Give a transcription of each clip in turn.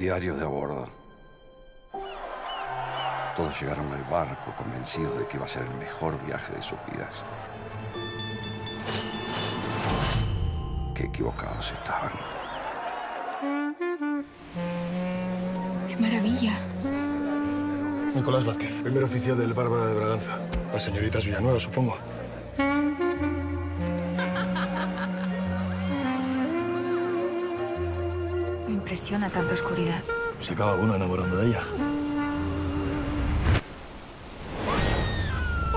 diarios de a bordo. Todos llegaron al barco convencidos de que iba a ser el mejor viaje de sus vidas. Qué equivocados estaban. ¡Qué maravilla! Nicolás Vázquez, primer oficial del Bárbara de Braganza. Las señoritas Villanueva, supongo. Me impresiona tanta oscuridad. Se acaba uno enamorando de ella.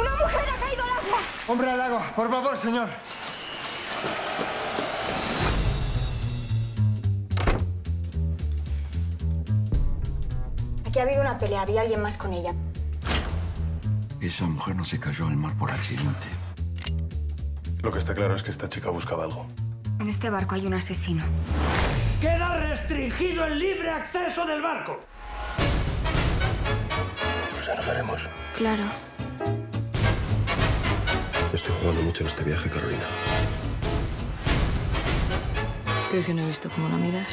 ¡Una mujer ha caído al agua! ¡Hombre al agua! ¡Por favor, señor! Aquí ha habido una pelea, había alguien más con ella. Esa mujer no se cayó al mar por accidente. Lo que está claro es que esta chica buscaba algo. En este barco hay un asesino. ¡Queda restringido el libre acceso del barco! Pues ya nos haremos. Claro. Estoy jugando mucho en este viaje, Carolina. Creo que no he visto cómo la miras.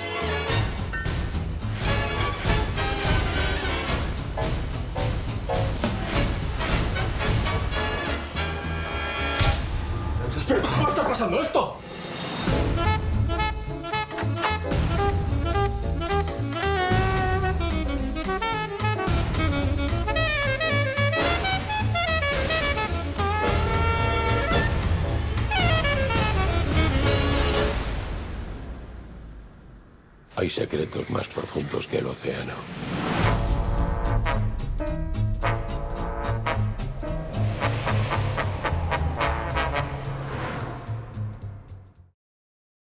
¿Pero cómo está pasando esto? Hay secretos más profundos que el océano.